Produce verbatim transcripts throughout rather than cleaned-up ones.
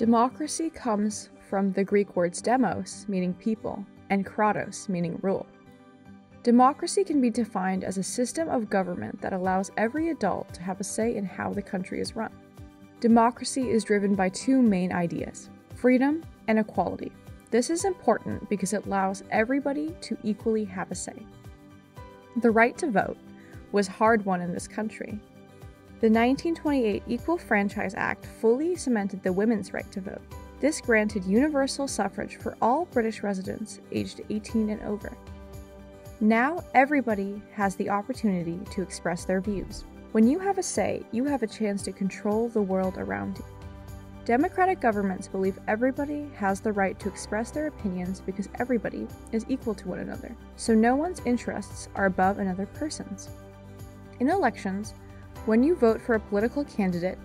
Democracy comes from the Greek words demos, meaning people, and kratos, meaning rule. Democracy can be defined as a system of government that allows every adult to have a say in how the country is run. Democracy is driven by two main ideas, freedom and equality. This is important because it allows everybody to equally have a say. The right to vote was hard won in this country. The nineteen twenty-eight Equal Franchise Act fully cemented the women's right to vote. This granted universal suffrage for all British residents aged eighteen and over. Now everybody has the opportunity to express their views. When you have a say, you have a chance to control the world around you. Democratic governments believe everybody has the right to express their opinions because everybody is equal to one another, so no one's interests are above another person's. In elections, when you vote for a political candidate,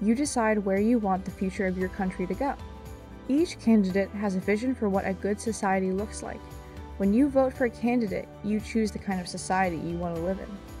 you decide where you want the future of your country to go. Each candidate has a vision for what a good society looks like. When you vote for a candidate, you choose the kind of society you want to live in.